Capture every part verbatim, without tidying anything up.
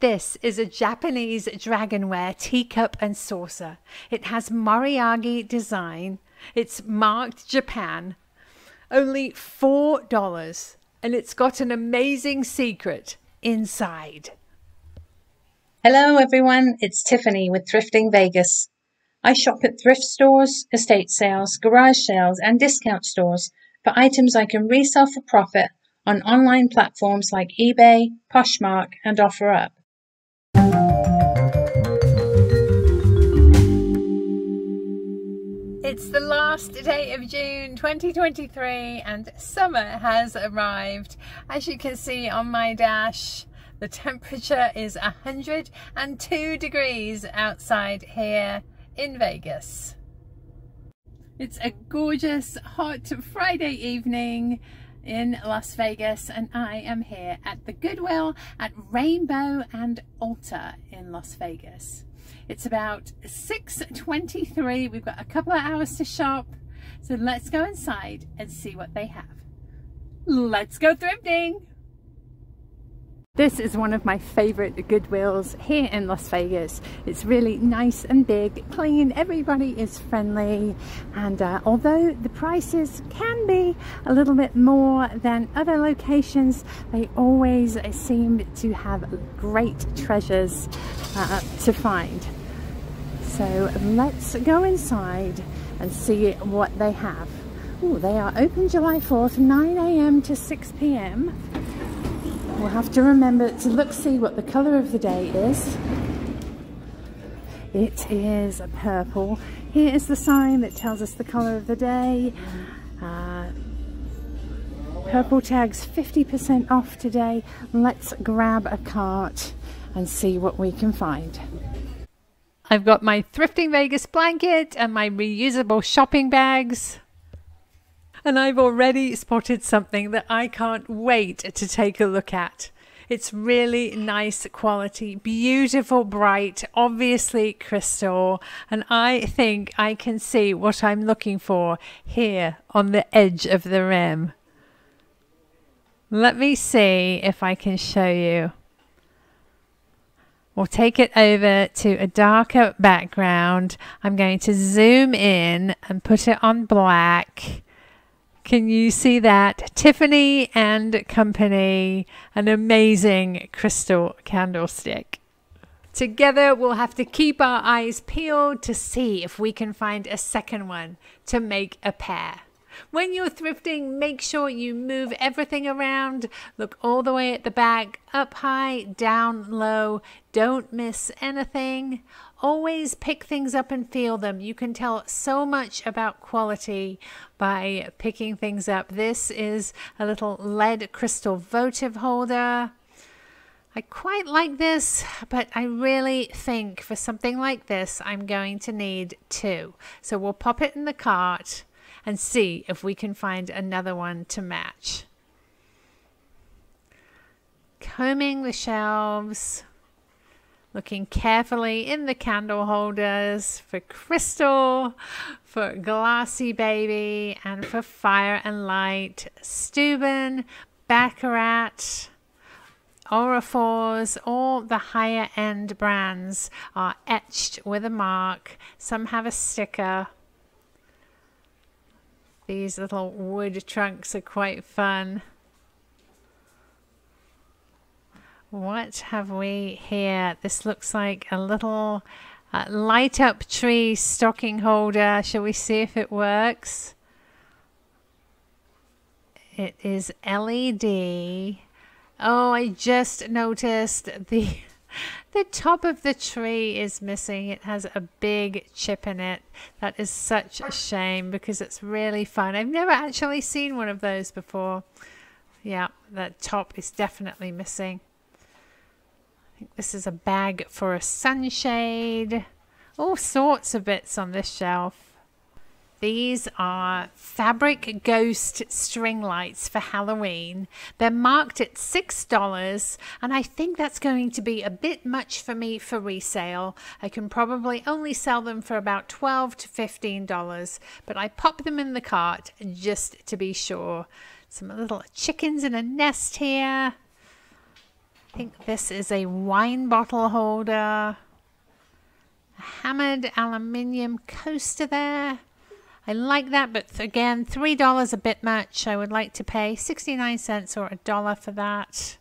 This is a Japanese Dragonware teacup and saucer. It has Moriagi design. It's marked Japan. Only four dollars, and it's got an amazing secret inside. Hello everyone, it's Tiffany with Thrifting Vegas. I shop at thrift stores, estate sales, garage sales and discount stores for items I can resell for profit on online platforms like eBay, Poshmark and OfferUp. It's the last day of June twenty twenty-three and summer has arrived. As you can see on my dash, the temperature is one hundred and two degrees outside here in Vegas. It's a gorgeous hot Friday evening in Las Vegas and I am here at the Goodwill at Rainbow and Alta in Las Vegas. It's about six twenty-three. We've got a couple of hours to shop, so let's go inside and see what they have. Let's go thrifting! This is one of my favorite Goodwills here in Las Vegas. It's really nice and big, clean, everybody is friendly, and uh, although the prices can be a little bit more than other locations, they always seem to have great treasures uh, to find. So let's go inside and see what they have. Ooh, they are open July fourth, nine A M to six P M We'll have to remember to look, see what the color of the day is. It is a purple. Here is the sign that tells us the color of the day. Uh, purple tags fifty percent off today. Let's grab a cart and see what we can find. I've got my Thrifting Vegas blanket and my reusable shopping bags. And I've already spotted something that I can't wait to take a look at. It's really nice quality, beautiful, bright, obviously crystal, and I think I can see what I'm looking for here on the edge of the rim. Let me see if I can show you. We'll take it over to a darker background. I'm going to zoom in and put it on black. Can you see that? Tiffany and Company, an amazing crystal candlestick. Together we'll have to keep our eyes peeled to see if we can find a second one to make a pair. When you're thrifting, make sure you move everything around. Look all the way at the back, up high, down low. Don't miss anything. Always pick things up and feel them. You can tell so much about quality by picking things up. This is a little lead crystal votive holder. I quite like this, but I really think for something like this, I'm going to need two. So we'll pop it in the cart and see if we can find another one to match. Combing the shelves, looking carefully in the candle holders for crystal, for Glassybaby, and for Fire and Light, Steuben, Baccarat, Orrefors. All the higher end brands are etched with a mark. Some have a sticker. These little wood trunks are quite fun. What have we here? This looks like a little uh, light up tree stocking holder. Shall we see if it works? It is L E D. Oh, I just noticed the the top of the tree is missing. It has a big chip in it. That is such a shame because it's really fun. I've never actually seen one of those before. Yeah, that top is definitely missing. I think this is a bag for a sunshade. All sorts of bits on this shelf. These are fabric ghost string lights for Halloween. They're marked at six dollars, and I think that's going to be a bit much for me for resale. I can probably only sell them for about twelve to fifteen dollars, but I pop them in the cart just to be sure. Some little chickens in a nest here. I think this is a wine bottle holder. A hammered aluminium coaster there. I like that, but again, three dollars a bit much. I would like to pay sixty-nine cents or a dollar for that.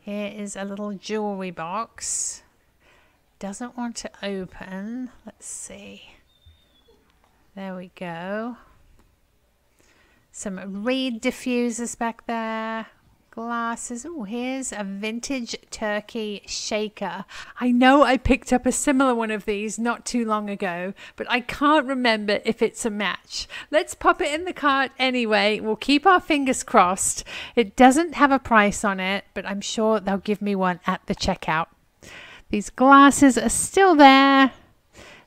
Here is a little jewelry box. Doesn't want to open. Let's see. There we go. Some reed diffusers back there. Glasses. Oh, here's a vintage turkey shaker. I know I picked up a similar one of these not too long ago, but I can't remember if it's a match. Let's pop it in the cart anyway. We'll keep our fingers crossed. It doesn't have a price on it, but I'm sure they'll give me one at the checkout. These glasses are still there.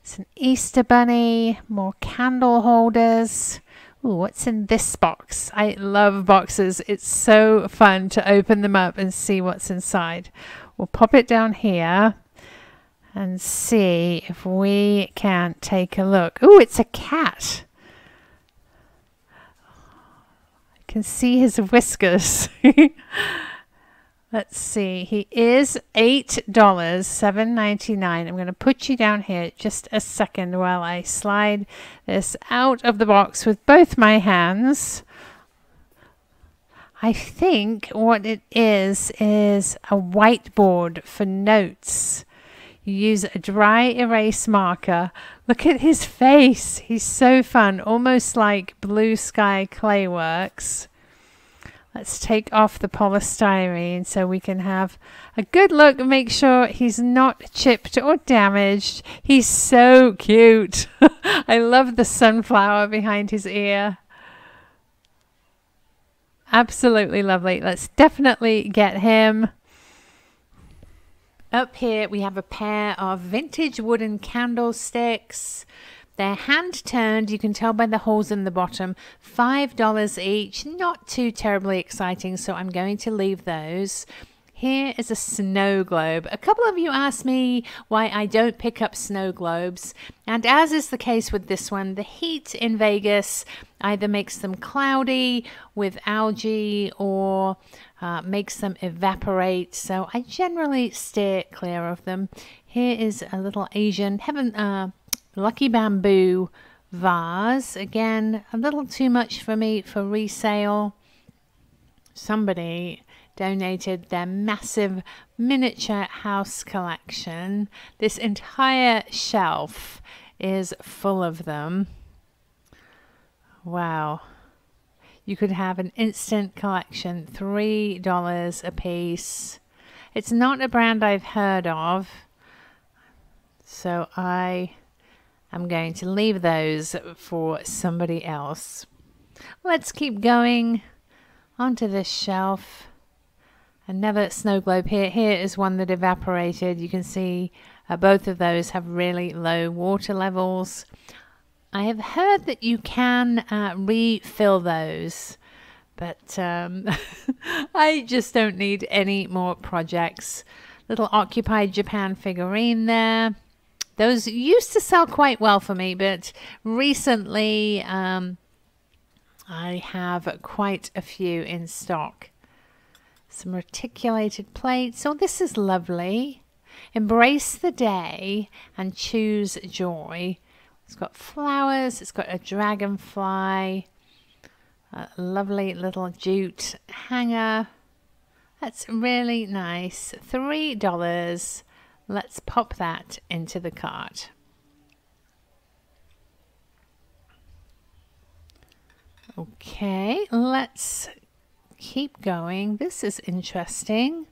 It's an Easter bunny, more candle holders. Ooh, what's in this box? I love boxes. It's so fun to open them up and see what's inside. We'll pop it down here and see if we can take a look. Ooh, it's a cat. I can see his whiskers. Let's see. He is eight dollars and ninety-nine cents. I'm going to put you down here just a second while I slide this out of the box with both my hands. I think what it is is a whiteboard for notes. You use a dry erase marker. Look at his face. He's so fun. Almost like Blue Sky Clayworks. Let's take off the polystyrene so we can have a good look and make sure he's not chipped or damaged. He's so cute. I love the sunflower behind his ear. Absolutely lovely. Let's definitely get him. Up here we have a pair of vintage wooden candlesticks. They're hand turned, you can tell by the holes in the bottom, five dollars each, not too terribly exciting, so I'm going to leave those. Here is a snow globe. A couple of you asked me why I don't pick up snow globes, and as is the case with this one, the heat in Vegas either makes them cloudy with algae or uh, makes them evaporate, so I generally steer clear of them. Here is a little Asian heaven... Uh, Lucky bamboo vase, again a little too much for me for resale. Somebody donated their massive miniature house collection. This entire shelf is full of them. Wow, you could have an instant collection, three dollars a piece. It's not a brand I've heard of, so I I'm going to leave those for somebody else. Let's keep going onto this shelf. Another snow globe here. Here is one that evaporated. You can see uh, both of those have really low water levels. I have heard that you can uh, refill those, but um, I just don't need any more projects. Little Occupied Japan figurine there. Those used to sell quite well for me, but recently um, I have quite a few in stock. Some reticulated plates. Oh, this is lovely. Embrace the day and choose joy. It's got flowers. It's got a dragonfly. A lovely little jute hanger. That's really nice. three dollars. Let's pop that into the cart. Okay, let's keep going. This is interesting.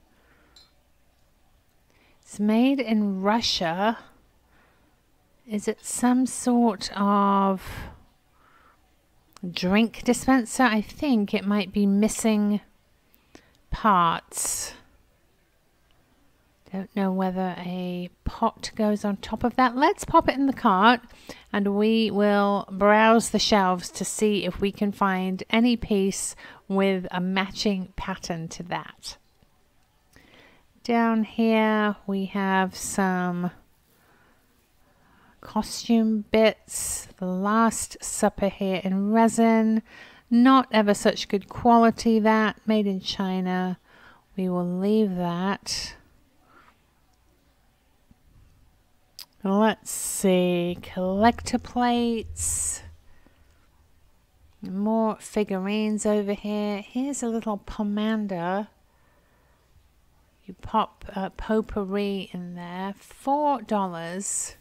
It's made in Russia. Is it some sort of drink dispenser? I think it might be missing parts. Don't know whether a pot goes on top of that. Let's pop it in the cart and we will browse the shelves to see if we can find any piece with a matching pattern to that. Down here we have some costume bits. The Last Supper here in resin. Not ever such good quality that. Made in China. we will leave that. Let's see, collector plates, more figurines over here. Here's a little pomander. You pop uh, potpourri in there, four dollars.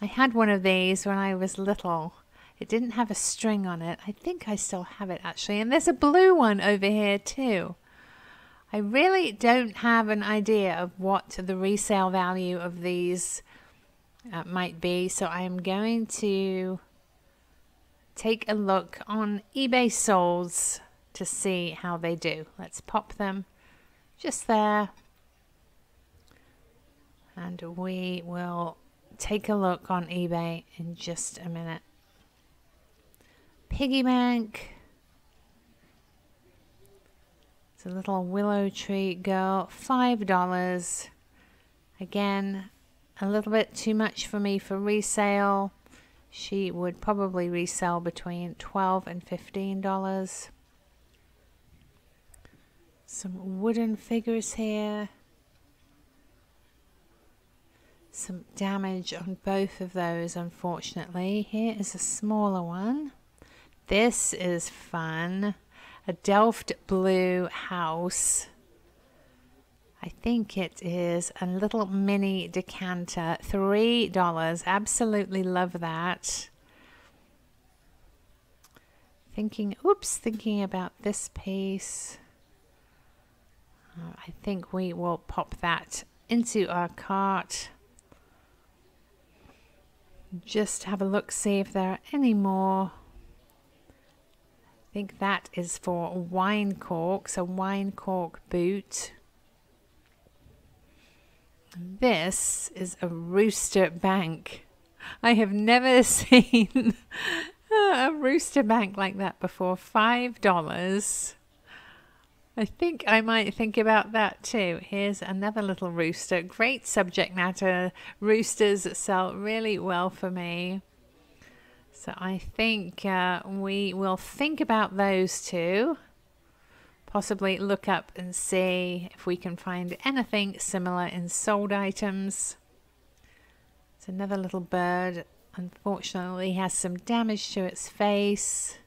I had one of these when I was little. It didn't have a string on it. I think I still have it actually. And there's a blue one over here too. I really don't have an idea of what the resale value of these uh, might be. So I'm going to take a look on eBay Solds to see how they do. Let's pop them just there. And we will take a look on eBay in just a minute. Piggy bank. It's a little willow tree girl. five dollars. Again, a little bit too much for me for resale. She would probably resell between twelve and fifteen dollars. Some wooden figures here. Some damage on both of those, unfortunately. Here is a smaller one. This is fun. A Delft blue house. I think it is a little mini decanter. three dollars. Absolutely love that. Thinking, oops, thinking about this piece. Uh, I think we will pop that into our cart. Just have a look, see if there are any more. I think that is for wine corks, a wine cork boot. This is a rooster bank. I have never seen a rooster bank like that before. five dollars. I think I might think about that too. Here's another little rooster. Great subject matter. Roosters sell really well for me. So I think uh, we will think about those two. Possibly look up and see if we can find anything similar in sold items. It's another little bird. Unfortunately, has some damage to its face.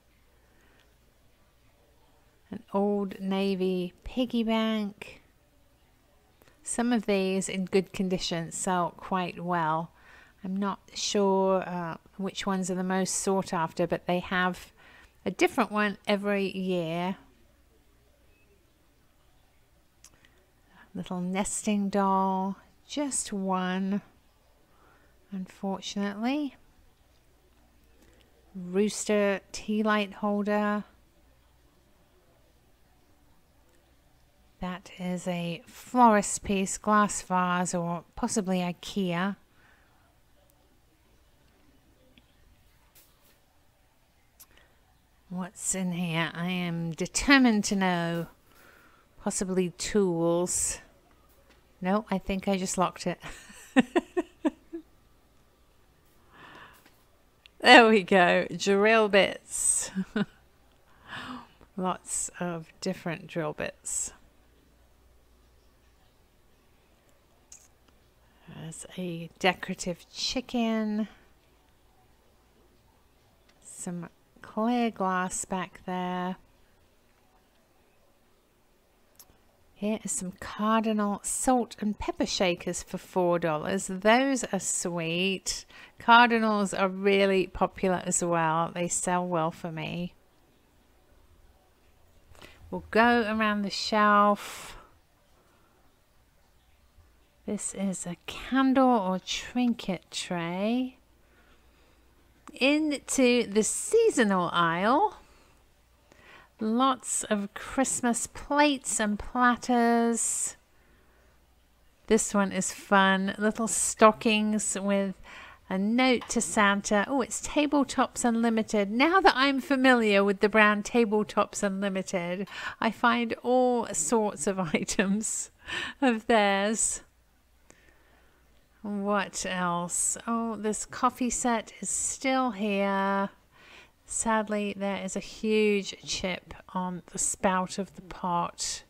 An Old Navy piggy bank. Some of these in good condition sell quite well. I'm not sure uh, which ones are the most sought after, but they have a different one every year. Little nesting doll, just one, unfortunately. Rooster tea light holder. That is a florist piece, glass vase, or possibly IKEA. What's in here? I am determined to know. Possibly tools. No, I think I just locked it. There we go. Drill bits. Lots of different drill bits. There's a decorative chicken. Some clear glass back there. Here is some cardinal salt and pepper shakers for four dollars. Those are sweet. Cardinals are really popular as well. They sell well for me. We'll go around the shelf. This is a candle or trinket tray. Into the seasonal aisle. Lots of Christmas plates and platters. This one is fun. Little stockings with a note to Santa. Oh, it's Tabletops Unlimited. Now that I'm familiar with the brand Tabletops Unlimited, I find all sorts of items of theirs. What else? Oh, this coffee set is still here. Sadly, there is a huge chip on the spout of the pot.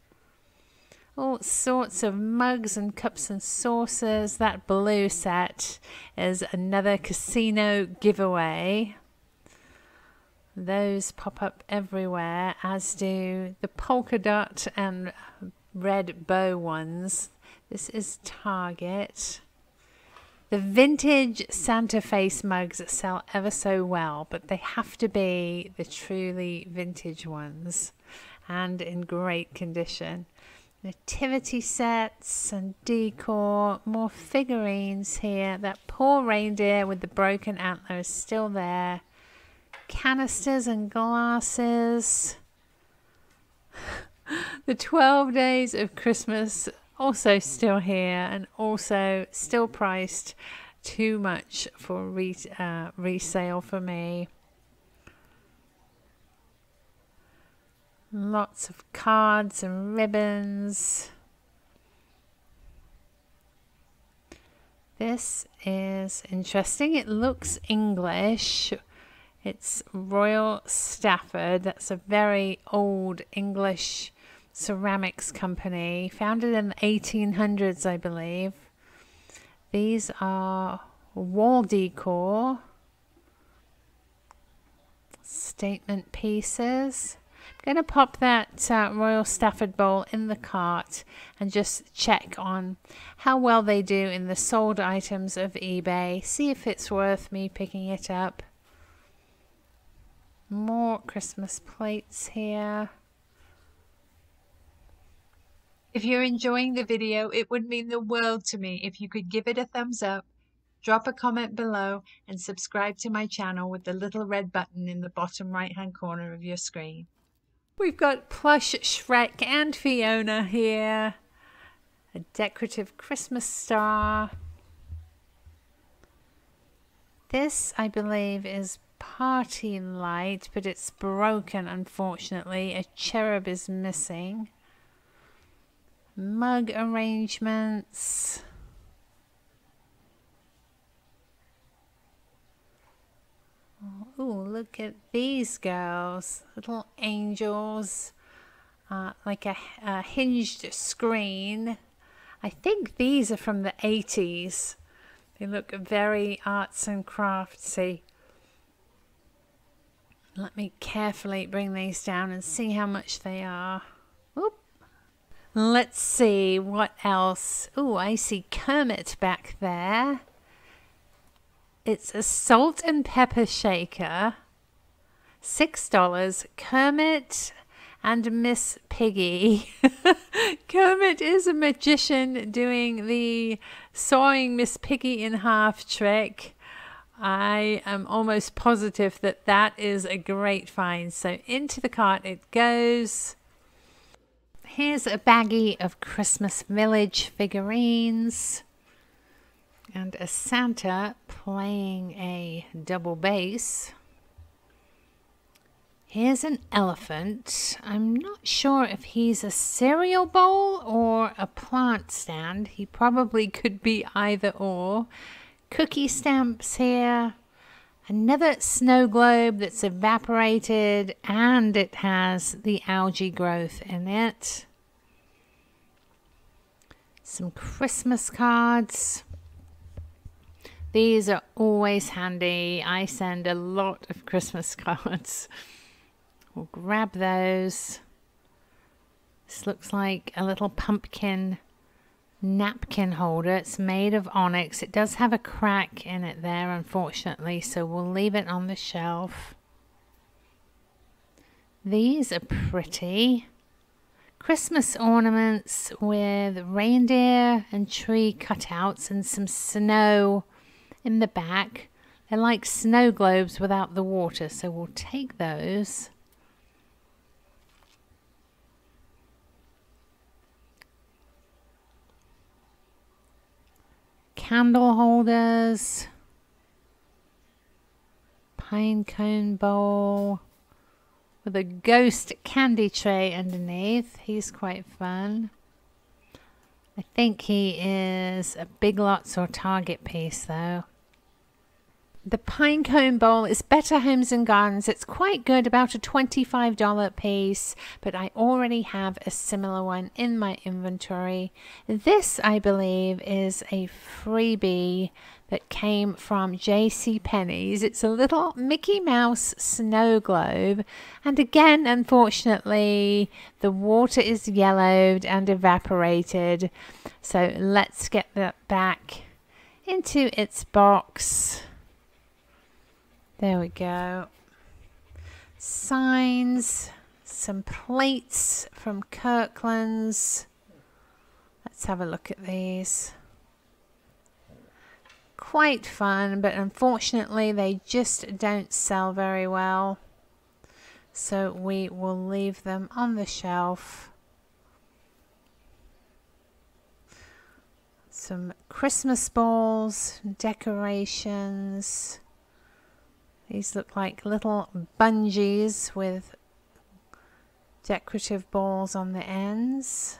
all sorts of mugs and cups and saucers. That blue set is another casino giveaway. Those pop up everywhere, as do the polka dot and red bow ones. This is Target. The vintage Santa face mugs sell ever so well, but they have to be the truly vintage ones and in great condition. Nativity sets and decor, more figurines here. That poor reindeer with the broken antler is still there. Canisters and glasses. The twelve days of Christmas also still here, and also still priced too much for re uh, resale for me. Lots of cards and ribbons. This is interesting. It looks English. It's Royal Stafford. That's a very old English ceramics company, founded in the eighteen hundreds, I believe. These are wall decor, statement pieces. I'm going to pop that uh, Royal Stafford bowl in the cart and just check on how well they do in the sold items of eBay, see if it's worth me picking it up. More Christmas plates here. If you're enjoying the video, it would mean the world to me if you could give it a thumbs up, drop a comment below, and subscribe to my channel with the little red button in the bottom right-hand corner of your screen. We've got plush Shrek and Fiona here, a decorative Christmas star. This, I believe, is party light, but it's broken, unfortunately. A cherub is missing. Mug arrangements. Oh, look at these girls, little angels, uh, like a, a hinged screen. I think these are from the eighties. They look very arts and craftsy. Let me carefully bring these down and see how much they are. Oop. Let's see what else. Oh, I see Kermit back there. It's a salt and pepper shaker. six dollars. Kermit and Miss Piggy. Kermit is a magician doing the sawing Miss Piggy in half trick. I am almost positive that that is a great find. So into the cart it goes. Here's a baggie of Christmas Village figurines and a Santa playing a double bass. Here's an elephant. I'm not sure if he's a cereal bowl or a plant stand. He probably could be either or. Cookie stamps here. Another snow globe that's evaporated, and it has the algae growth in it. Some Christmas cards. These are always handy. I send a lot of Christmas cards. We'll grab those. This looks like a little pumpkin napkin holder. It's made of onyx. It does have a crack in it there, unfortunately, so we'll leave it on the shelf. These are pretty. Christmas ornaments with reindeer and tree cutouts and some snow in the back. They're like snow globes without the water, so we'll take those. Candle holders, pine cone bowl with a ghost candy tray underneath. He's quite fun. I think he is a Big Lots or Target piece though. The Pinecone Bowl is Better Homes and Gardens. It's quite good, about a twenty-five dollar piece, but I already have a similar one in my inventory. This, I believe, is a freebie that came from JCPenney's. It's a little Mickey Mouse snow globe. And again, unfortunately, the water is yellowed and evaporated. So let's get that back into its box. There we go. Signs, some plates from Kirkland's. Let's have a look at these. Quite fun, but unfortunately they just don't sell very well. So we will leave them on the shelf. Some Christmas balls, decorations. These look like little bungees with decorative balls on the ends.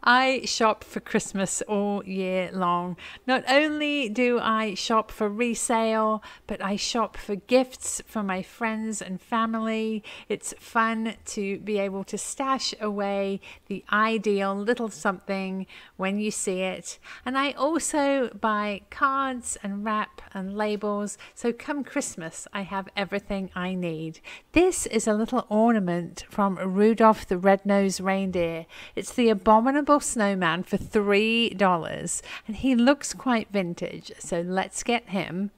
I shop for Christmas all year long. Not only do I shop for resale, but I shop for gifts for my friends and family. It's fun to be able to stash away the ideal little something when you see it. And I also buy cards and wrap and labels. So come Christmas, I have everything I need. This is a little ornament from Rudolph the Red-Nosed Reindeer. It's the abominable snowman for three dollars, and he looks quite vintage, so let's get him.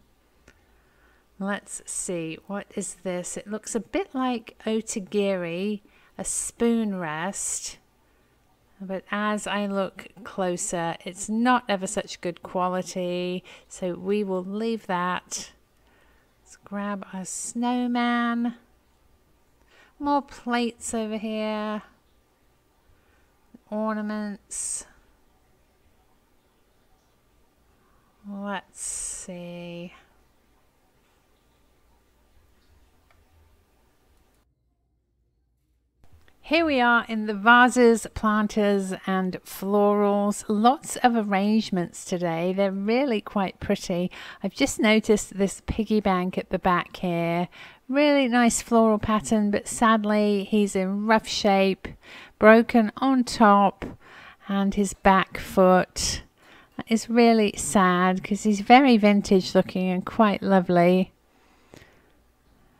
Let's see, what is this? It looks a bit like Otagiri, a spoon rest, but as I look closer, it's not ever such good quality, so we will leave that. Let's grab our snowman. More plates over here. Ornaments. Let's see. Here we are in the vases, planters and florals. Lots of arrangements today. They're really quite pretty. I've just noticed this piggy bank at the back here. Really nice floral pattern, but sadly he's in rough shape, broken on top and his back foot. That is really sad because he's very vintage looking and quite lovely.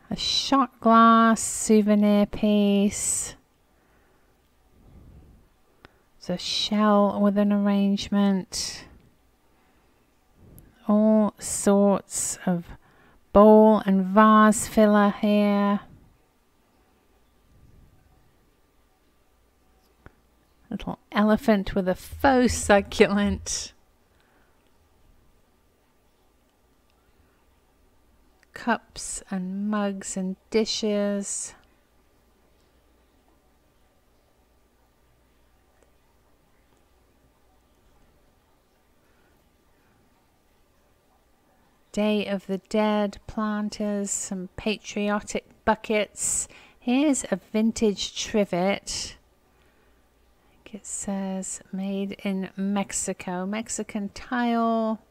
A shot glass souvenir piece. It's a shell with an arrangement. All sorts of bowl and vase filler here. Little elephant with a faux succulent. Cups and mugs and dishes. Day of the Dead planters, some patriotic buckets. Here's a vintage trivet. I think it says made in Mexico. Mexican tile.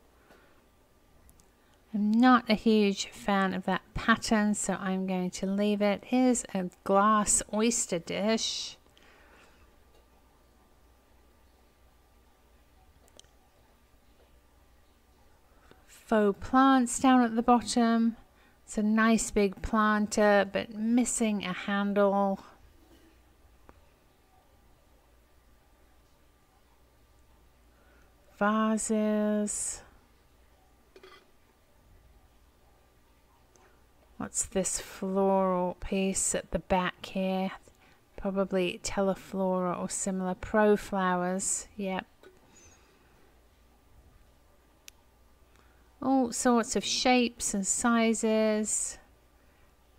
I'm not a huge fan of that pattern, so I'm going to leave it. Here's a glass oyster dish. Faux plants down at the bottom. It's a nice big planter, but missing a handle. Vases. What's this floral piece at the back here? Probably Teleflora or similar. Pro flowers, yep. All sorts of shapes and sizes,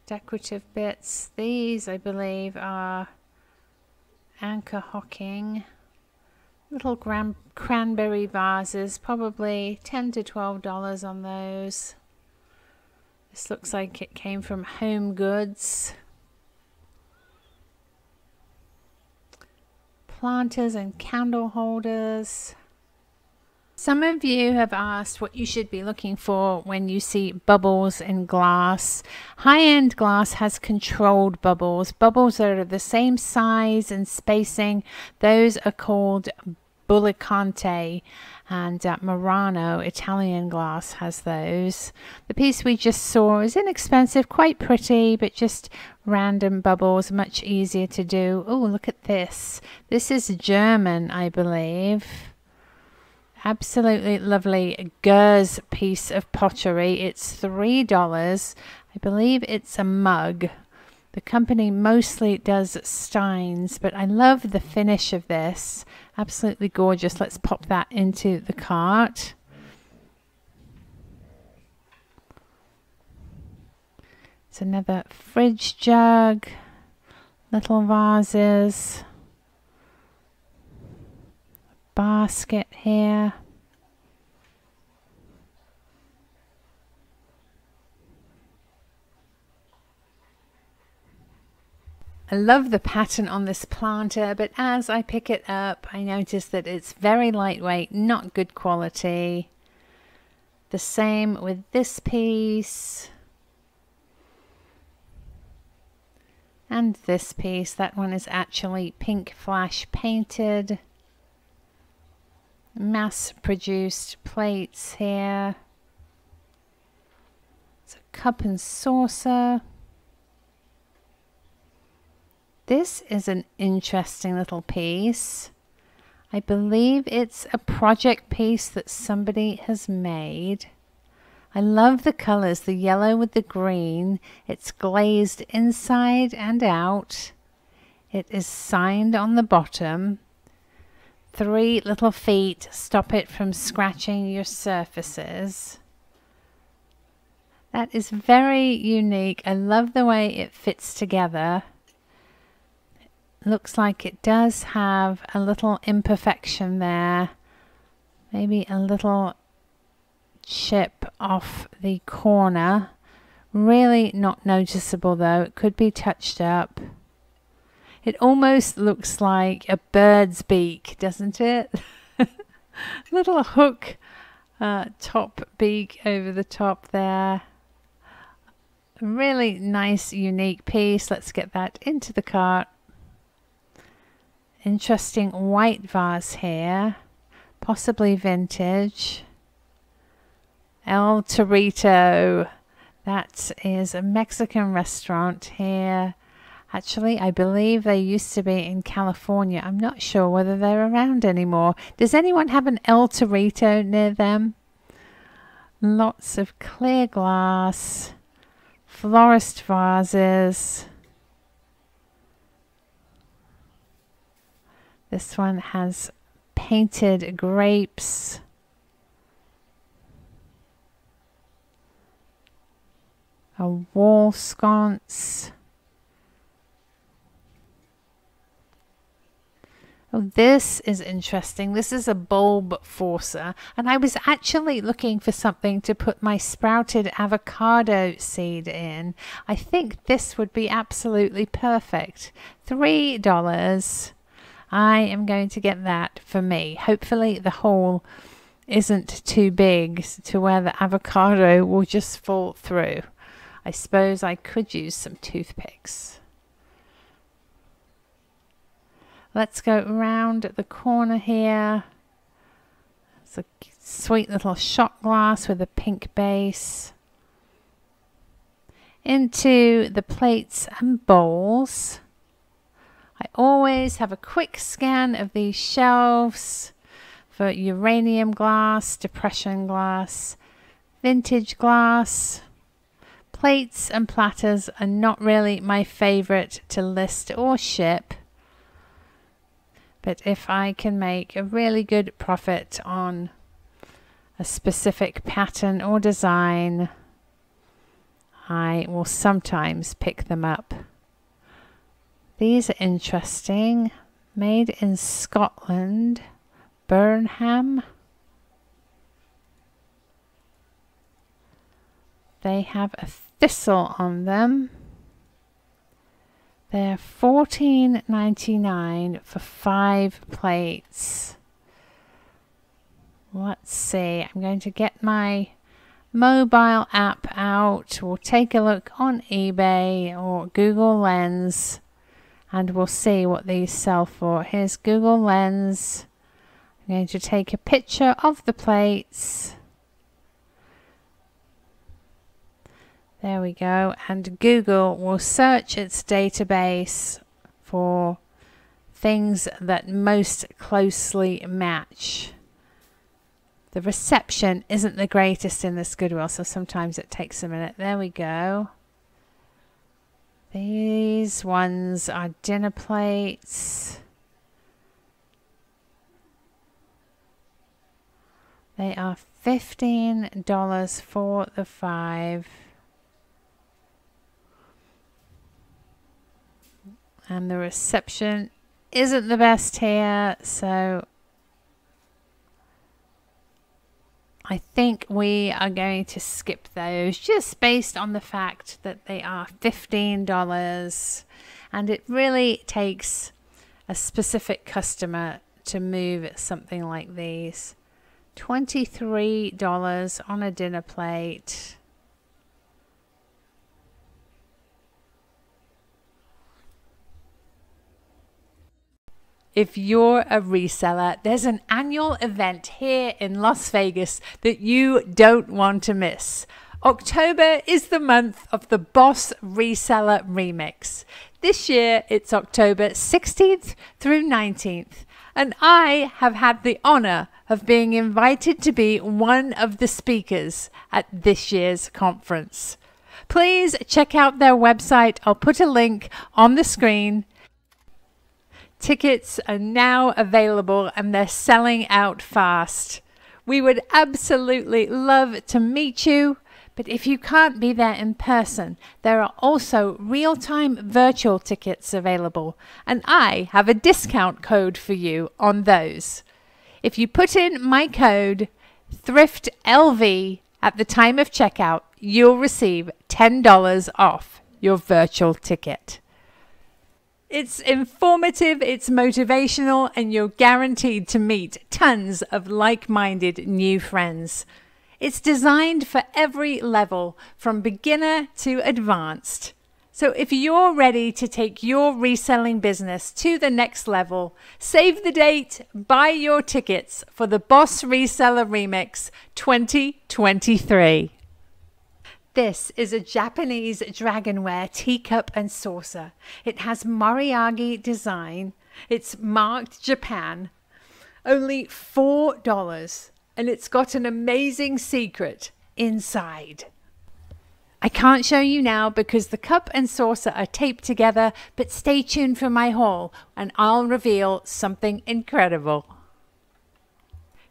decorative bits. These, I believe, are Anchor Hocking. Little gran cranberry vases, probably ten to twelve dollars on those. This looks like it came from Home Goods. planters and candle holders. Some of you have asked what you should be looking for when you see bubbles in glass. High-end glass has controlled bubbles. Bubbles that are the same size and spacing. Those are called Bullicante, and uh, Murano Italian glass has those. The piece we just saw is inexpensive, quite pretty, but just random bubbles, much easier to do. Oh, look at this. This is German, I believe. Absolutely lovely Gers piece of pottery. It's three dollars. I believe it's a mug. The company mostly does steins, but I love the finish of this. Absolutely gorgeous. Let's pop that into the cart. It's another fridge jug, little vases, basket here. I love the pattern on this planter, but as I pick it up, I notice that it's very lightweight, not good quality. The same with this piece. And this piece, that one is actually pink flash painted. Mass-produced plates here. It's a cup and saucer. This is an interesting little piece. I believe it's a project piece that somebody has made. I love the colors, the yellow with the green. It's glazed inside and out. It is signed on the bottom. Three little feet stop it from scratching your surfaces. That is very unique. I love the way it fits together. Looks like it does have a little imperfection there, maybe a little chip off the corner. Really not noticeable though, it could be touched up. It almost looks like a bird's beak, doesn't it? Little hook, uh, top beak over the top there. Really nice, unique piece. Let's get that into the cart. Interesting white vase here, possibly vintage. El Torito, that is a Mexican restaurant here. Actually, I believe they used to be in California. I'm not sure whether they're around anymore. Does anyone have an El Torito near them? Lots of clear glass, florist vases. This one has painted grapes. A wall sconce. Oh, this is interesting. This is a bulb forcer. And I was actually looking for something to put my sprouted avocado seed in. I think this would be absolutely perfect. three dollars. I am going to get that for me. Hopefully the hole isn't too big to where the avocado will just fall through. I suppose I could use some toothpicks. Let's go round the corner here. It's a sweet little shot glass with a pink base. Into the plates and bowls. I always have a quick scan of these shelves for uranium glass, depression glass, vintage glass. Plates and platters are not really my favorite to list or ship. But if I can make a really good profit on a specific pattern or design, I will sometimes pick them up. These are interesting, made in Scotland, Burnham. They have a thistle on them. They're fourteen ninety-nine for five plates. Let's see. I'm going to get my mobile app out. We'll take a look on eBay or Google Lens, and we'll see what these sell for. Here's Google Lens. I'm going to take a picture of the plates. There we go, and Google will search its database for things that most closely match. The reception isn't the greatest in this Goodwill, so sometimes it takes a minute. There we go. These ones are dinner plates. They are fifteen dollars for the five. And the reception isn't the best here, so I think we are going to skip those just based on the fact that they are fifteen dollars, and it really takes a specific customer to move something like these. twenty-three dollars on a dinner plate. If you're a reseller, there's an annual event here in Las Vegas that you don't want to miss. October is the month of the Boss Reseller Remix. This year, it's October sixteenth through nineteenth, and I have had the honor of being invited to be one of the speakers at this year's conference. Please check out their website. I'll put a link on the screen. Tickets are now available and they're selling out fast. We would absolutely love to meet you, but if you can't be there in person, there are also real-time virtual tickets available, and I have a discount code for you on those. If you put in my code THRIFTLV at the time of checkout, you'll receive ten dollars off your virtual ticket. It's informative, it's motivational, and you're guaranteed to meet tons of like-minded new friends. It's designed for every level, from beginner to advanced. So if you're ready to take your reselling business to the next level, save the date, buy your tickets for the Boss Reseller Remix twenty twenty-three. This is a Japanese Dragonware teacup and saucer. It has Moriagi design. It's marked Japan. Only four dollars, and it's got an amazing secret inside. I can't show you now because the cup and saucer are taped together, but stay tuned for my haul and I'll reveal something incredible.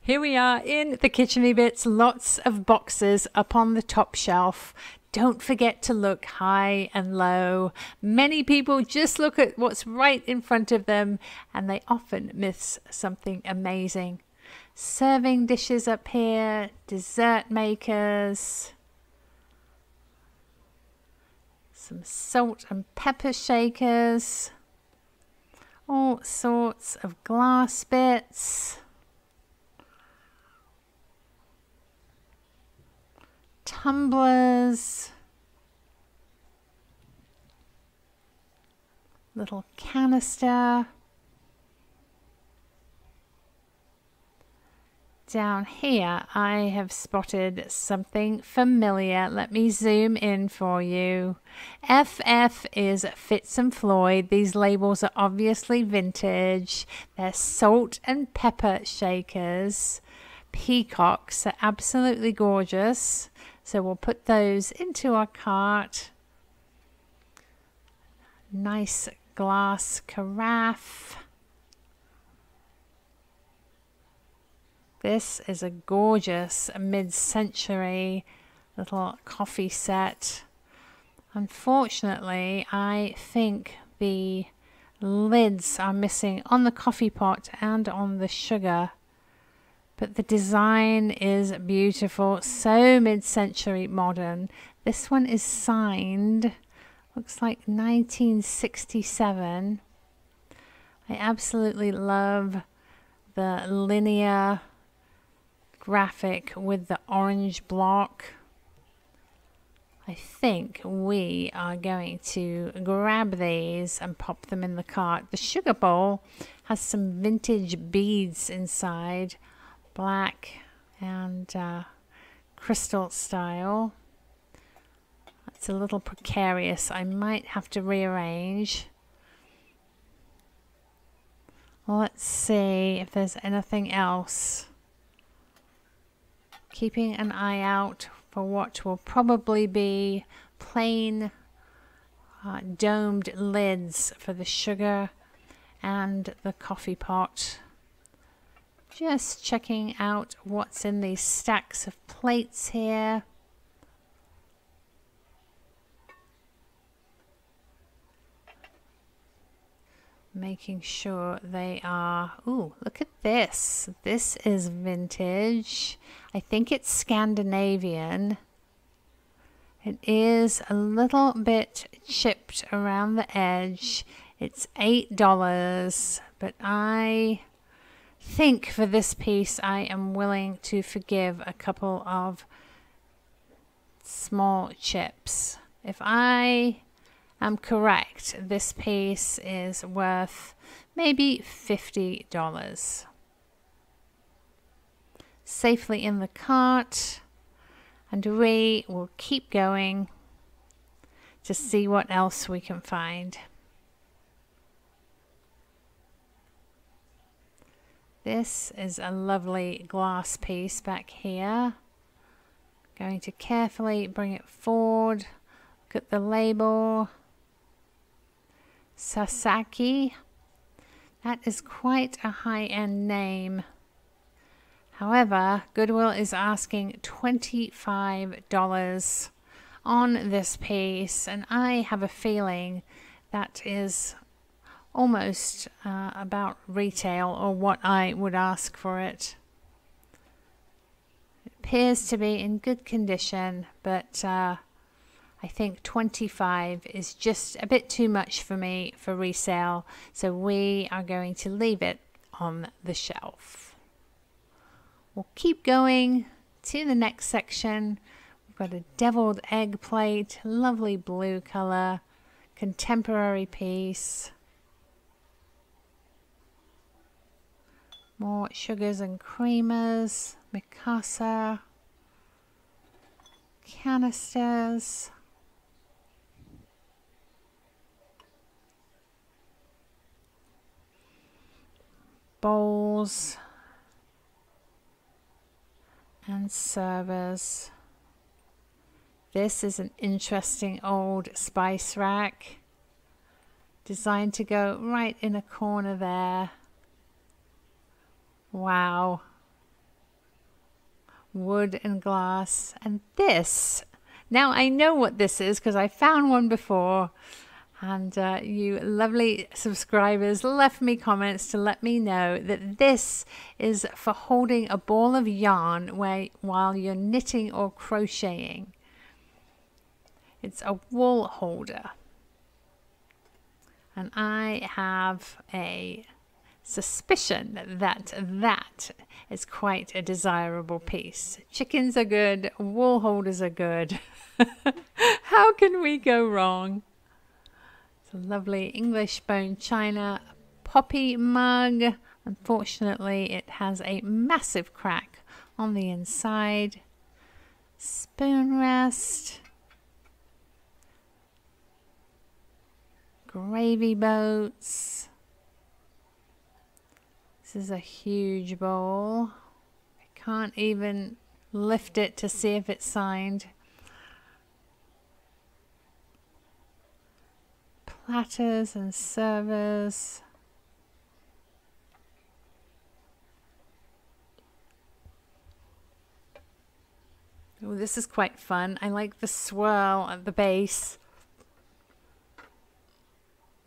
Here we are in the kitcheny bits, lots of boxes up on the top shelf. Don't forget to look high and low. Many people just look at what's right in front of them and they often miss something amazing. Serving dishes up here, dessert makers, some salt and pepper shakers, all sorts of glass bits. Tumblers, little canister. Down here I have spotted something familiar. Let me zoom in for you. F F is Fitz and Floyd. These labels are obviously vintage. They're salt and pepper shakers. Peacocks are absolutely gorgeous. So we'll put those into our cart. Nice glass carafe. This is a gorgeous mid-century little coffee set. Unfortunately, I think the lids are missing on the coffee pot and on the sugar. But the design is beautiful, so mid-century modern. This one is signed. Looks like nineteen sixty-seven. I absolutely love the linear graphic with the orange block. I think we are going to grab these and pop them in the cart. The sugar bowl has some vintage beads inside, black and uh, crystal style. It's a little precarious. I might have to rearrange. Let's see if there's anything else. Keeping an eye out for what will probably be plain uh, domed lids for the sugar and the coffee pot. Just checking out what's in these stacks of plates here. Making sure they are... Ooh, look at this. This is vintage. I think it's Scandinavian. It is a little bit chipped around the edge. It's eight dollars, but I think for this piece I am willing to forgive a couple of small chips. If I... I'm correct, this piece is worth maybe fifty dollars. Safely in the cart, and we will keep going to see what else we can find. This is a lovely glass piece back here. Going to carefully bring it forward, look at the label. Sasaki, that is quite a high-end name. However, Goodwill is asking twenty-five dollars on this piece, and I have a feeling that is almost uh, about retail or what I would ask for it. It appears to be in good condition, but uh, I think twenty-five is just a bit too much for me for resale, so we are going to leave it on the shelf. We'll keep going to the next section. We've got a deviled egg plate, lovely blue color, contemporary piece. More sugars and creamers, Mikasa, canisters. Bowls and servers. This is an interesting old spice rack designed to go right in a corner there. Wow. Wood and glass. And this, now I know what this is because I found one before. And uh, you lovely subscribers left me comments to let me know that this is for holding a ball of yarn where, while you're knitting or crocheting. It's a wool holder. And I have a suspicion that that is quite a desirable piece. Chickens are good, wool holders are good. How can we go wrong? Lovely English bone china poppy mug. Unfortunately, it has a massive crack on the inside. Spoon rest. Gravy boats. This is a huge bowl. I can't even lift it to see if it's signed. Platters and servers. Oh, this is quite fun. I like the swirl at the base.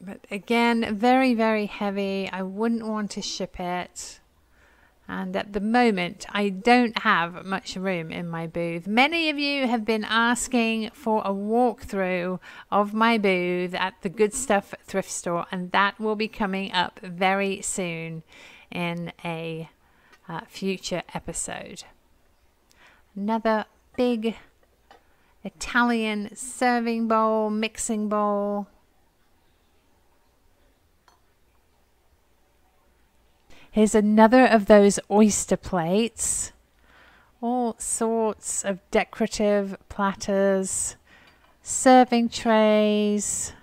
But again, very, very heavy. I wouldn't want to ship it. And at the moment, I don't have much room in my booth. Many of you have been asking for a walkthrough of my booth at the Good Stuff thrift store, and that will be coming up very soon in a uh, future episode. Another big Italian serving bowl, mixing bowl. Here's another of those oyster plates. All sorts of decorative platters, serving trays,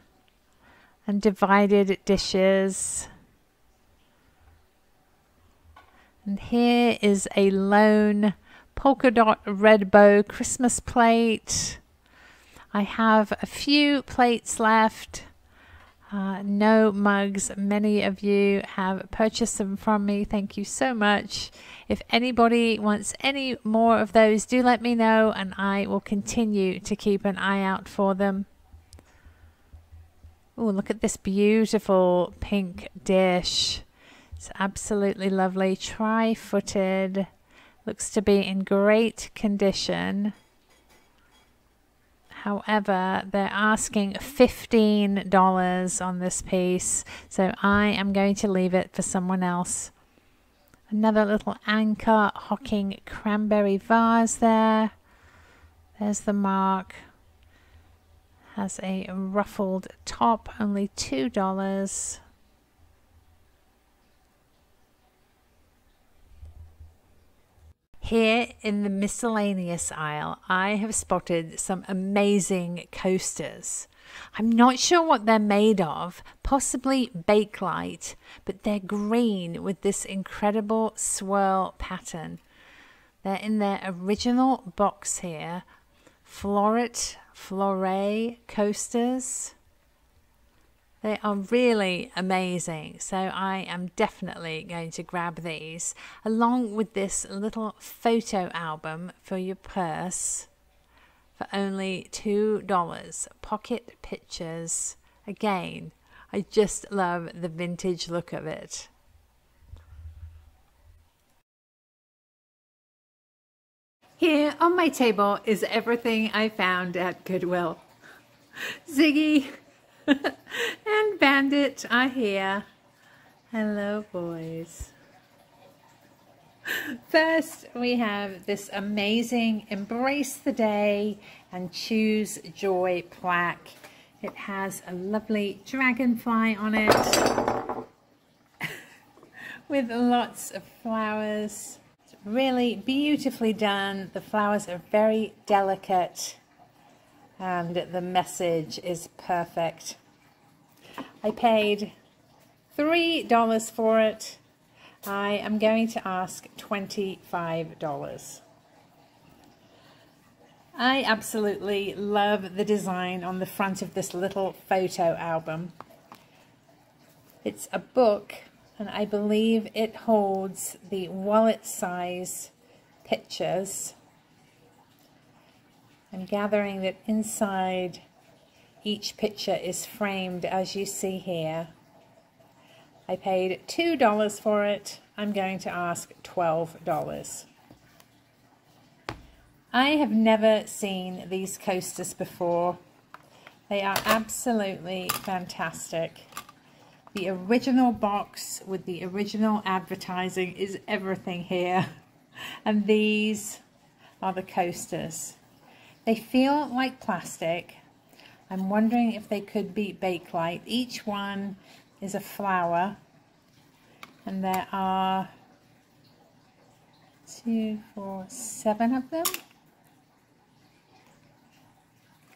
and divided dishes. And here is a lone polka dot red bow Christmas plate. I have a few plates left. Uh, no mugs. Many of you have purchased them from me. Thank you so much. If anybody wants any more of those, do let me know and I will continue to keep an eye out for them. Oh, look at this beautiful pink dish. It's absolutely lovely. Tri-footed. Looks to be in great condition. However, they're asking fifteen dollars on this piece, so I am going to leave it for someone else. Another little Anchor Hocking cranberry vase there. There's the mark. Has a ruffled top, only two dollars. Here in the miscellaneous aisle, I have spotted some amazing coasters. I'm not sure what they're made of, possibly bakelite, but they're green with this incredible swirl pattern. They're in their original box here. Floret, Floret coasters. They are really amazing, so I am definitely going to grab these, along with this little photo album for your purse for only two dollars. Pocket pictures. Again, I just love the vintage look of it. Here on my table is everything I found at Goodwill. Ziggy and Bandit are here. Hello, boys. First, we have this amazing Embrace the Day and Choose Joy plaque. It has a lovely dragonfly on it with lots of flowers. It's really beautifully done. The flowers are very delicate and the message is perfect. I paid three dollars for it. I am going to ask twenty-five dollars. I absolutely love the design on the front of this little photo album. It's a book, and I believe it holds the wallet-size pictures. I'm gathering that inside each picture is framed, as you see here. I paid two dollars for it. I'm going to ask twelve dollars. I have never seen these coasters before. They are absolutely fantastic. The original box with the original advertising is everything here. And these are the coasters. They feel like plastic. I'm wondering if they could be bakelite. Each one is a flower, and there are two, four, seven of them.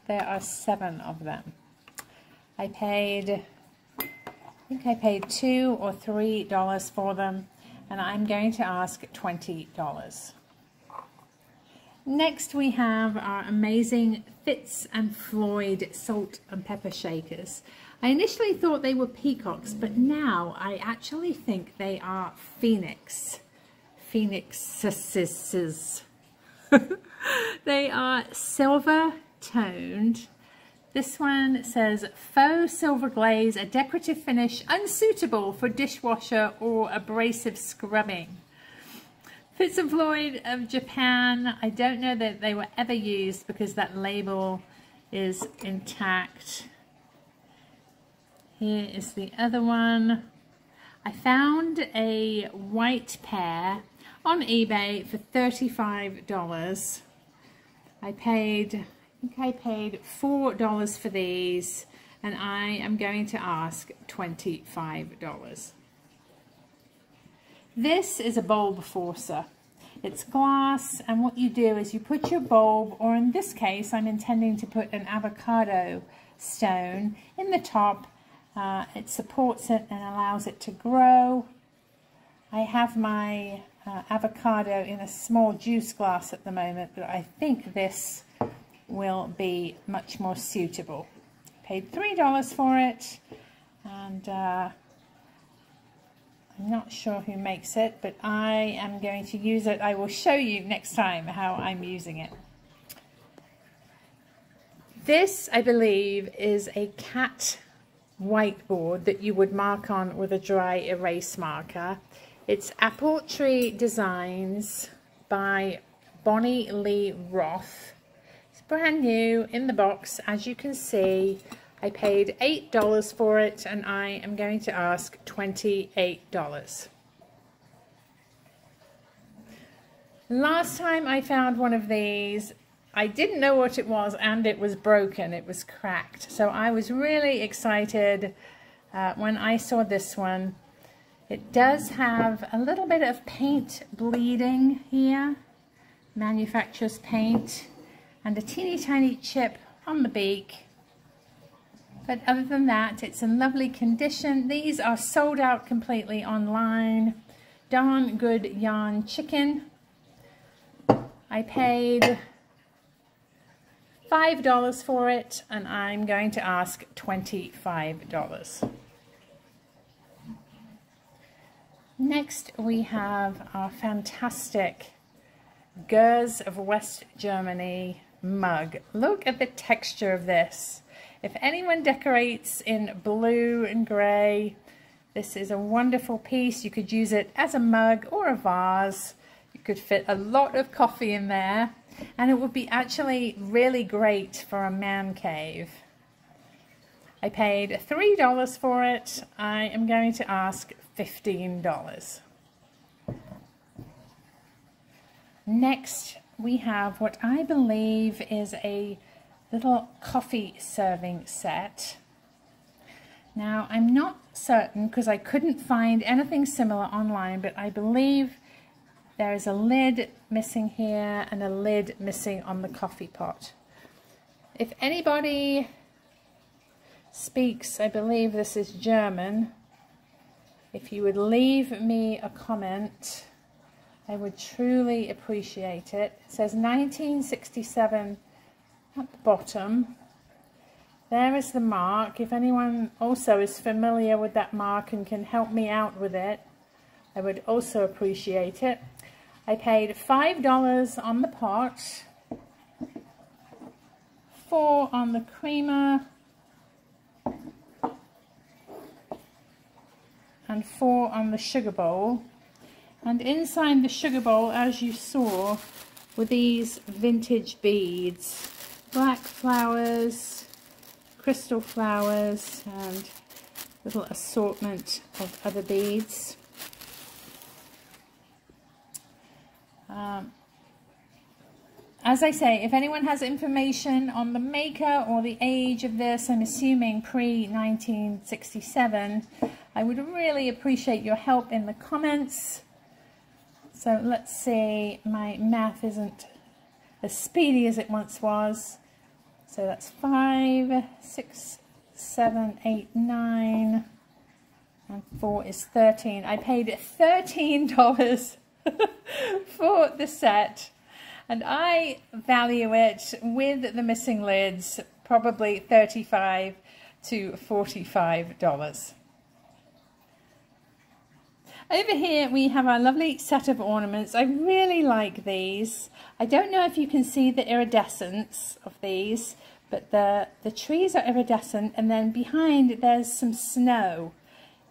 There are seven of them. I paid, I think I paid two or three dollars for them, and I'm going to ask twenty dollars. Next we have our amazing Fitz and Floyd salt and pepper shakers. I initially thought they were peacocks, but now I actually think they are phoenix. Phoenixes. They are silver toned. This one says faux silver glaze, a decorative finish unsuitable for dishwasher or abrasive scrubbing. Fitz and Floyd of Japan. I don't know that they were ever used because that label is intact. Here is the other one. I found a white pair on eBay for thirty-five dollars. I paid, I think I paid four dollars for these, and I am going to ask twenty-five dollars. This is a bulb forcer. It's glass, and what you do is you put your bulb, or in this case, I'm intending to put an avocado stone in the top. Uh, it supports it and allows it to grow. I have my uh, avocado in a small juice glass at the moment, but I think this will be much more suitable. Paid three dollars for it, and uh, I'm not sure who makes it, but I am going to use it. I will show you next time how I'm using it. This, I believe, is a cat whiteboard that you would mark on with a dry erase marker. It's Apple Tree Designs by Bonnie Lee Roth. It's brand new in the box, as you can see. I paid eight dollars for it, and I am going to ask twenty-eight dollars. Last time I found one of these, I didn't know what it was, and it was broken, it was cracked. So I was really excited uh, when I saw this one. It does have a little bit of paint bleeding here, manufacturer's paint, and a teeny tiny chip on the beak. But other than that, it's in lovely condition. These are sold out completely online. Darn Good Yarn Chicken. I paid five dollars for it, and I'm going to ask twenty-five dollars. Next we have our fantastic Gers of West Germany mug. Look at the texture of this. If anyone decorates in blue and grey, this is a wonderful piece. You could use it as a mug or a vase. You could fit a lot of coffee in there. And it would be actually really great for a man cave. I paid three dollars for it. I am going to ask fifteen dollars. Next, we have what I believe is a little coffee serving set. Now, I'm not certain because I couldn't find anything similar online, but I believe there is a lid missing here and a lid missing on the coffee pot. If anybody speaks, I believe this is German, if you would leave me a comment, I would truly appreciate it. It says nineteen sixty-seven at the bottom. There is the mark. If anyone also is familiar with that mark and can help me out with it, I would also appreciate it. I paid five dollars on the pot, four dollars on the creamer, and four dollars on the sugar bowl. And inside the sugar bowl, as you saw, were these vintage beads. Black flowers, crystal flowers, and little assortment of other beads. Um, as I say, if anyone has information on the maker or the age of this, I'm assuming pre nineteen sixty-seven, I would really appreciate your help in the comments. So let's see, my math isn't as speedy as it once was. So that's five, six, seven, eight, nine, and four is thirteen. I paid thirteen dollars. for the set, and I value it with the missing lids probably thirty-five to forty-five dollars. Over here we have our lovely set of ornaments. I really like these. I don't know if you can see the iridescence of these, but the the trees are iridescent, and then behind there's some snow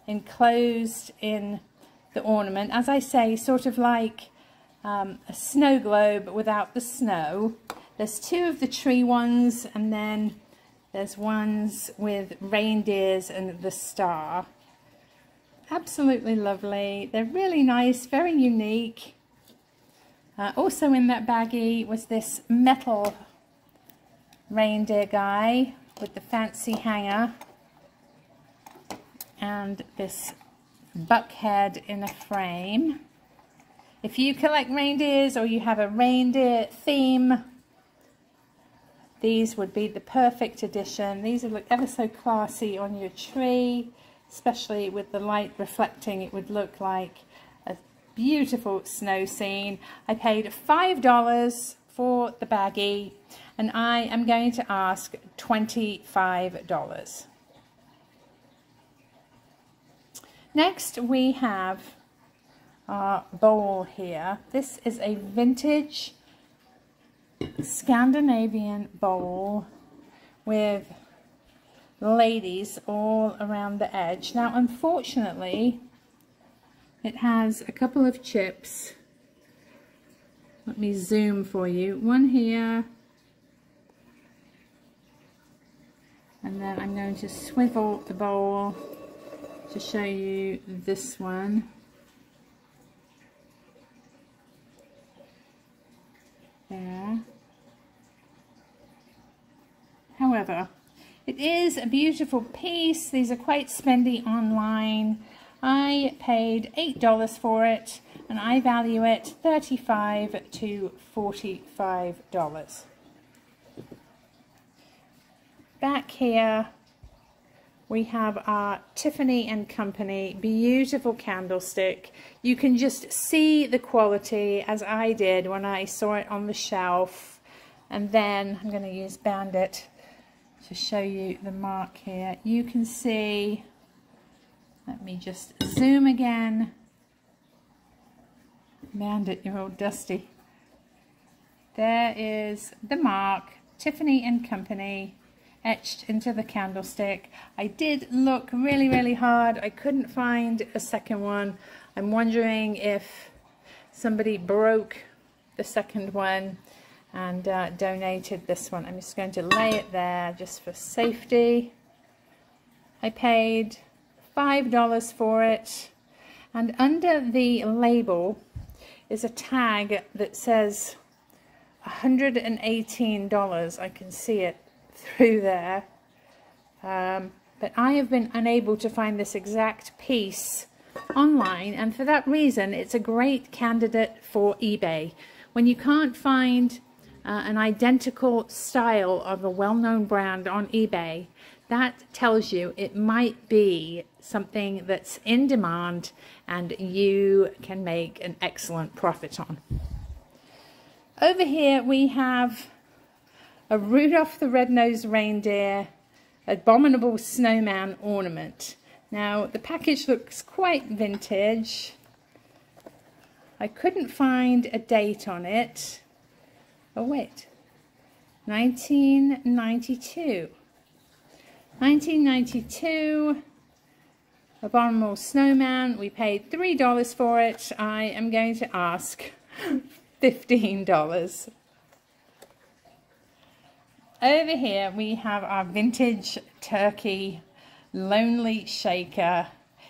enclosed in the ornament, as I say, sort of like um, a snow globe without the snow. There's two of the tree ones, and then there's ones with reindeers and the star. Absolutely lovely. They're really nice, very unique. Uh, also in that baggie was this metal reindeer guy with the fancy hanger, and this buck head in a frame. If you collect reindeers or you have a reindeer theme, these would be the perfect addition. These would look ever so classy on your tree, especially with the light reflecting. It would look like a beautiful snow scene. I paid five dollars for the baggie, and I am going to ask twenty-five dollars. Next we have our bowl here. This is a vintage Scandinavian bowl with ladies all around the edge. Now, unfortunately, it has a couple of chips. Let me zoom for you. One here, and then I'm going to swivel the bowl to show you this one. There. However, it is a beautiful piece. These are quite spendy online. I paid eight dollars for it, and I value it thirty-five to forty-five dollars. Back here we have our Tiffany and Company beautiful candlestick. You can just see the quality, as I did when I saw it on the shelf. And then I'm going to use Bandit to show you the mark here. You can see, let me just zoom again. Bandit, you're all dusty. There is the mark, Tiffany and Company, etched into the candlestick. I did look really, really hard. I couldn't find a second one. I'm wondering if somebody broke the second one and uh, donated this one. I'm just going to lay it there just for safety. I paid five dollars for it, and under the label is a tag that says one hundred eighteen dollars. I can see it through there, um, but I have been unable to find this exact piece online, and for that reason it's a great candidate for eBay. When you can't find Uh, an identical style of a well-known brand on eBay, that tells you it might be something that's in demand and you can make an excellent profit on. Over here we have a Rudolph the Red-Nosed Reindeer Abominable Snowman ornament. Now, the package looks quite vintage. I couldn't find a date on it. Oh wait, nineteen ninety-two. nineteen ninety-two, Abominable Snowman. We paid three dollars for it. I am going to ask fifteen dollars. Over here we have our vintage turkey Lonely Shaker.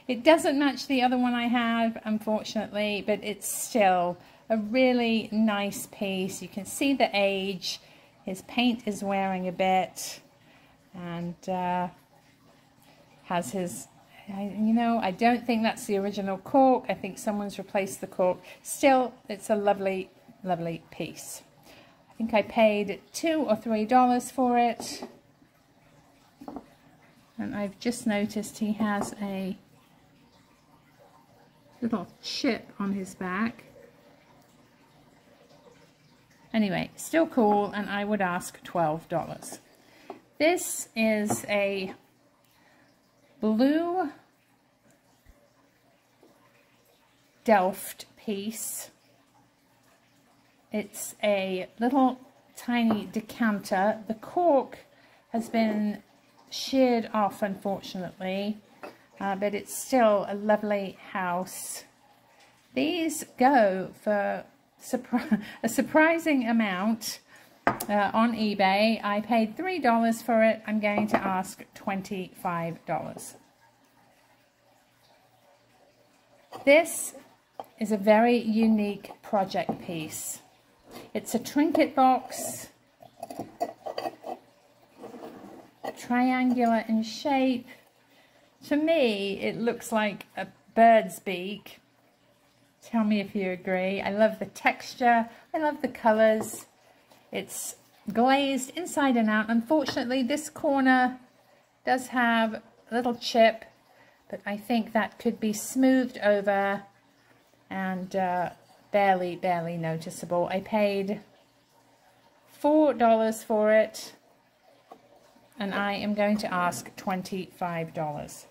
It doesn't match the other one I have, unfortunately, but it's still a really nice piece. You can see the age. His paint is wearing a bit, and uh, has his, you know, I don't think that's the original cork. I think someone's replaced the cork. Still, it's a lovely, lovely piece. I think I paid two or three dollars for it. And I've just noticed he has a little chip on his back. Anyway, still cool, and I would ask twelve dollars. This is a blue Delft piece. It's a little tiny decanter. The cork has been sheared off, unfortunately, uh, but it's still a lovely house. These go for surpri a surprising amount uh, on eBay. I paid three dollars for it. I'm going to ask twenty-five dollars. This is a very unique project piece. It's a trinket box, triangular in shape. To me, it looks like a bird's beak. Tell me if you agree. I love the texture. I love the colors. It's glazed inside and out. Unfortunately, this corner does have a little chip, but I think that could be smoothed over and uh, barely, barely noticeable. I paid four dollars for it, and I am going to ask twenty-five dollars.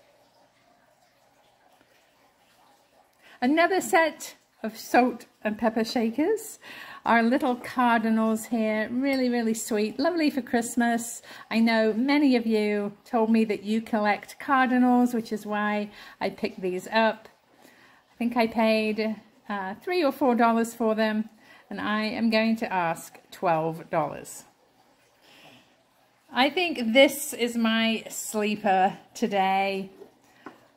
Another set of salt and pepper shakers. Our little cardinals here, really, really sweet, lovely for Christmas. I know many of you told me that you collect cardinals, which is why I picked these up. I think I paid uh, three or four dollars for them, and I am going to ask twelve dollars. I think this is my sleeper today.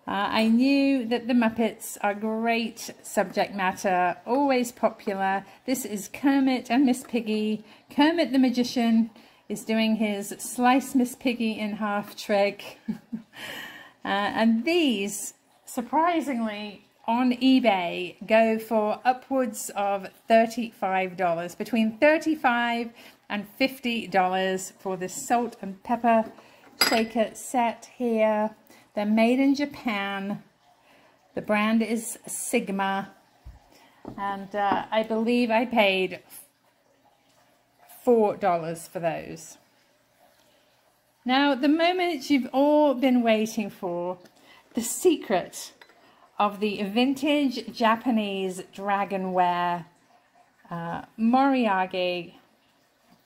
Uh, I knew that the Muppets are great subject matter, always popular. This is Kermit and Miss Piggy. Kermit the Magician is doing his slice Miss Piggy in half trick. uh, and these, surprisingly, on eBay go for upwards of thirty-five dollars, between thirty-five dollars and fifty dollars for this salt and pepper shaker set here. They're made in Japan. The brand is Sigma. And uh, I believe I paid four dollars for those. Now, the moment you've all been waiting for, the secret of the vintage Japanese Dragonware uh, Moriagi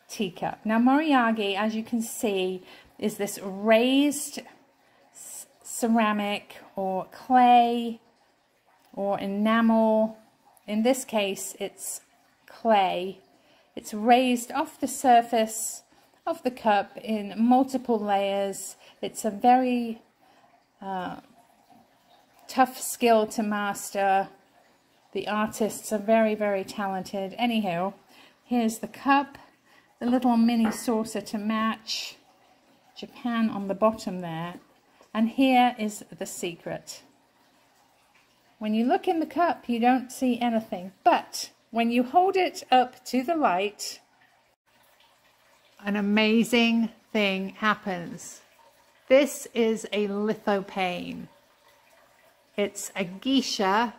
teacup. Now, Moriagi, as you can see, is this raised ceramic or clay or enamel. In this case, it's clay. It's raised off the surface of the cup in multiple layers. It's a very uh, tough skill to master. The artists are very, very talented. Anyhow, here's the cup, the little mini saucer to match, Japan on the bottom there. And here is the secret. When you look in the cup, you don't see anything, but when you hold it up to the light, an amazing thing happens. This is a lithopane. It's a geisha,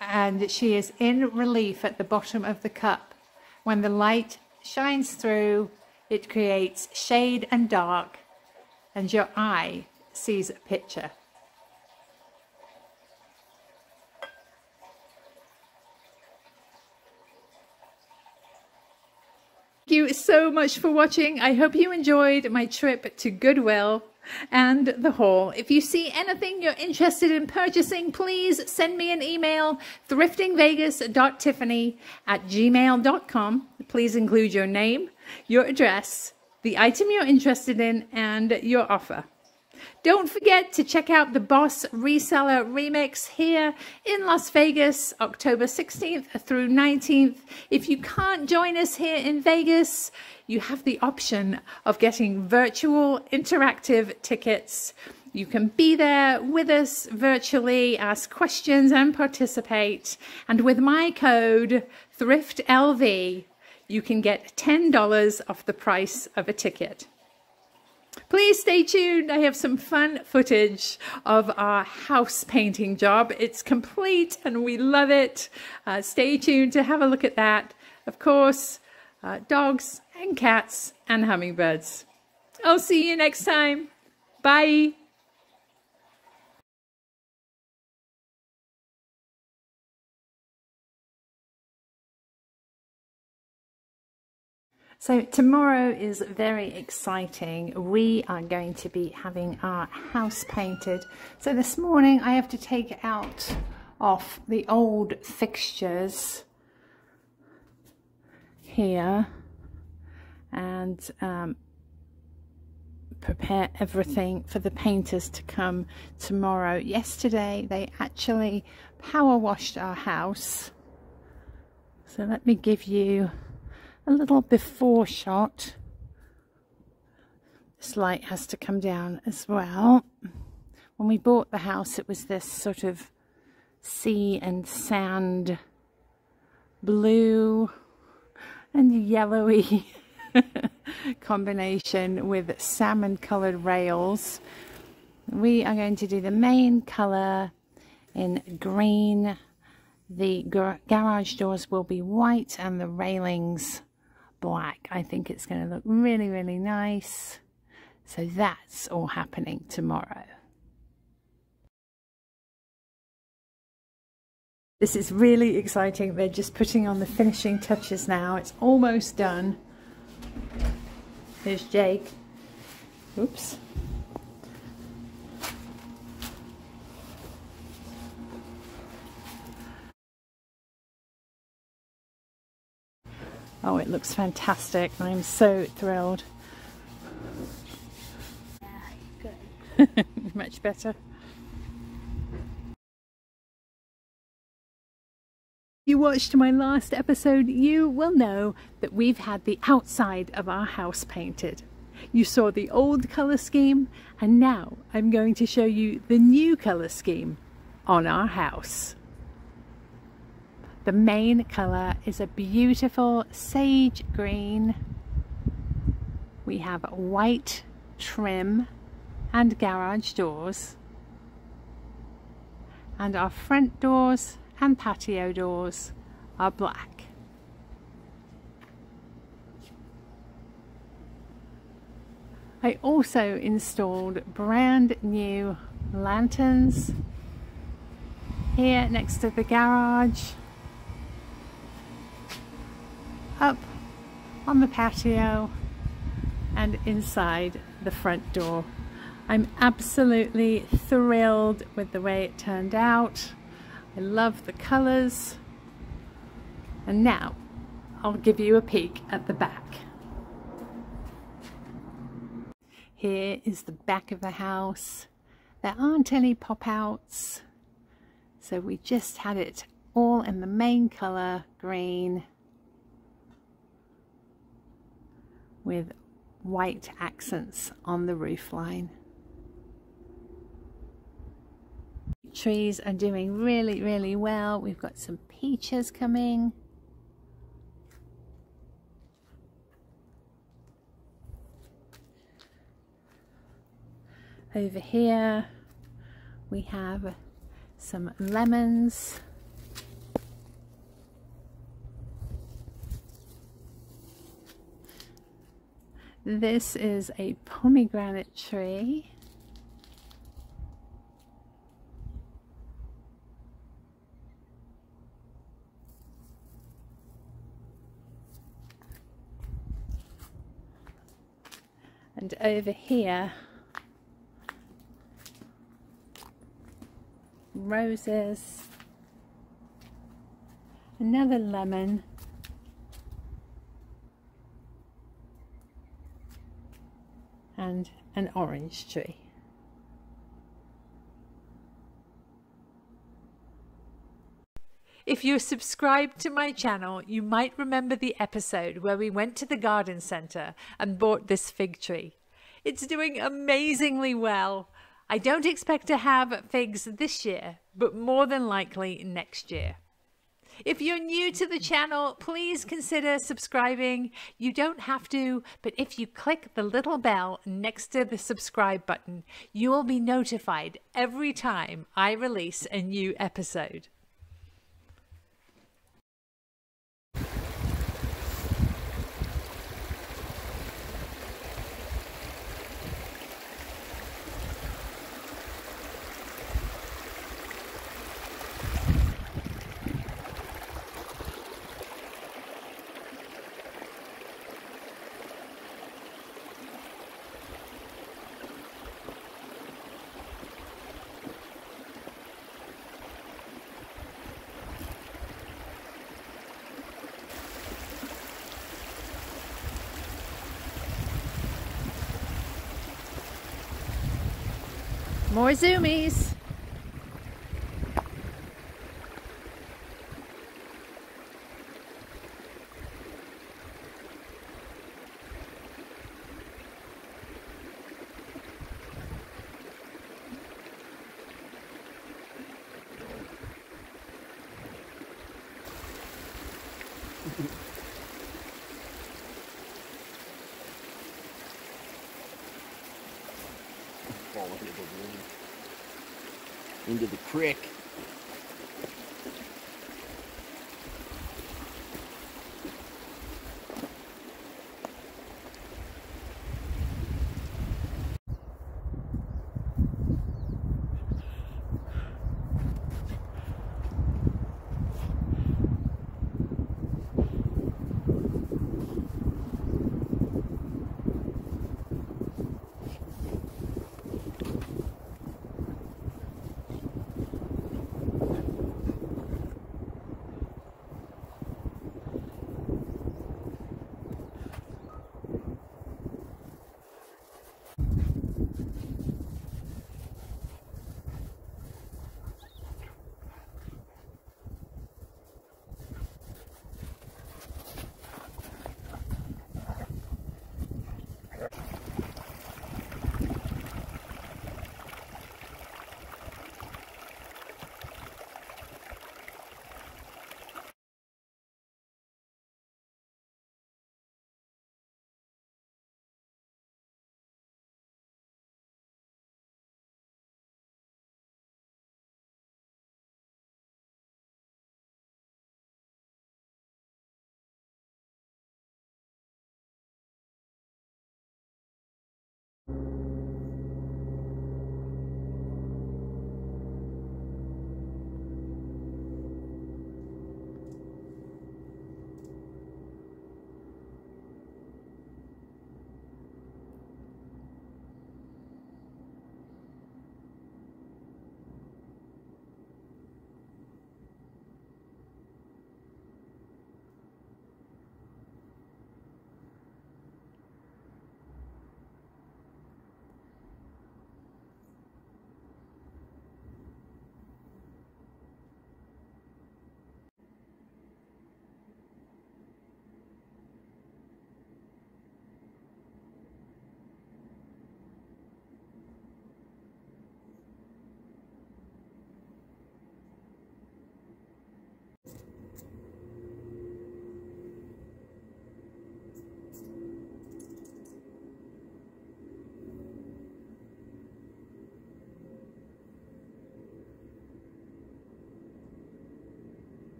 and she is in relief at the bottom of the cup. When the light shines through, it creates shade and dark, and your eye sees a picture. Thank you so much for watching. I hope you enjoyed my trip to Goodwill and the haul. If you see anything you're interested in purchasing, please send me an email, thrifting vegas dot tiffany at gmail dot com. Please include your name, your address, the item you're interested in, and your offer. Don't forget to check out the Boss Reseller Remix here in Las Vegas, October sixteenth through nineteenth. If you can't join us here in Vegas, you have the option of getting virtual interactive tickets. You can be there with us virtually, ask questions and participate. And with my code, THRIFTLV, you can get ten dollars off the price of a ticket. Please stay tuned. I have some fun footage of our house painting job. It's complete and we love it. Uh, stay tuned to have a look at that. Of course, uh, dogs and cats and hummingbirds. I'll see you next time. Bye. So tomorrow is very exciting. We are going to be having our house painted. So this morning I have to take out off the old fixtures here and um, prepare everything for the painters to come tomorrow. Yesterday they actually power washed our house. So let me give you a little before shot. This light has to come down as well. When we bought the house, it was this sort of sea and sand blue and yellowy combination with salmon colored rails. We are going to do the main color in green. The gar garage doors will be white and the railings black. I think it's going to look really, really nice. So that's all happening tomorrow. This is really exciting. They're just putting on the finishing touches now. It's almost done. Here's Jake. Oops. Oh, it looks fantastic. I'm so thrilled. Yeah, good. Much better. If you watched my last episode, you will know that we've had the outside of our house painted. You saw the old colour scheme, and now I'm going to show you the new colour scheme on our house. The main colour is a beautiful sage green. We have white trim and garage doors, and our front doors and patio doors are black. I also installed brand new lanterns here next to the garage, up on the patio, and inside the front door. I'm absolutely thrilled with the way it turned out. I love the colours, and now I'll give you a peek at the back. Here is the back of the house. There aren't any pop-outs, so we just had it all in the main colour, green, with white accents on the roof line. Trees are doing really, really well. We've got some peaches coming. Over here we have some lemons. This is a pomegranate tree. And over here, roses, another lemon, and an orange tree. If you're subscribed to my channel, you might remember the episode where we went to the garden centre and bought this fig tree. It's doing amazingly well. I don't expect to have figs this year, but more than likely next year. If you're new to the channel, please consider subscribing. You don't have to, but if you click the little bell next to the subscribe button, you will be notified every time I release a new episode. More zoomies. Into the creek.